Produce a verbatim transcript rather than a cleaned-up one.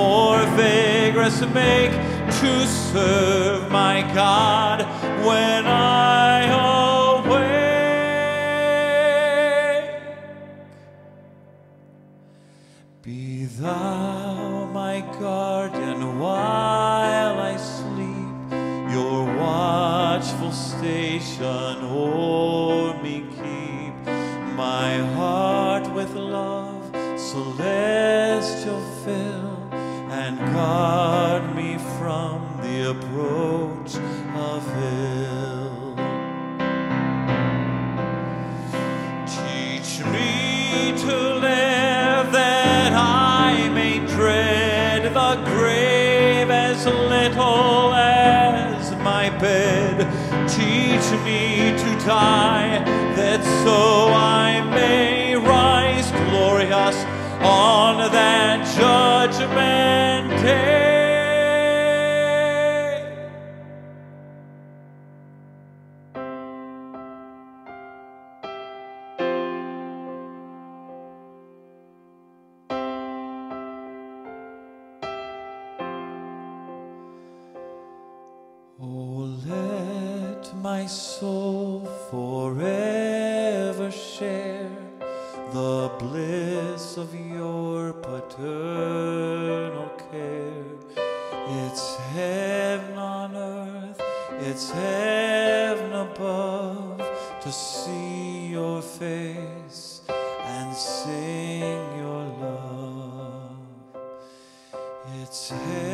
more vagraness make to serve my God when I awake. Be thou my guardian while I sleep, your watchful station o'er me keep, my heart with love celestial fill, and guard me from the approach of ill. Teach me to live that I may dread the grave as little as my bed. Teach me to die that so I may rise glorious on that judgment day. Oh, let my soul forever share the bliss of your paternal care. It's heaven on earth, it's heaven above, to see your face and sing your love. It's heaven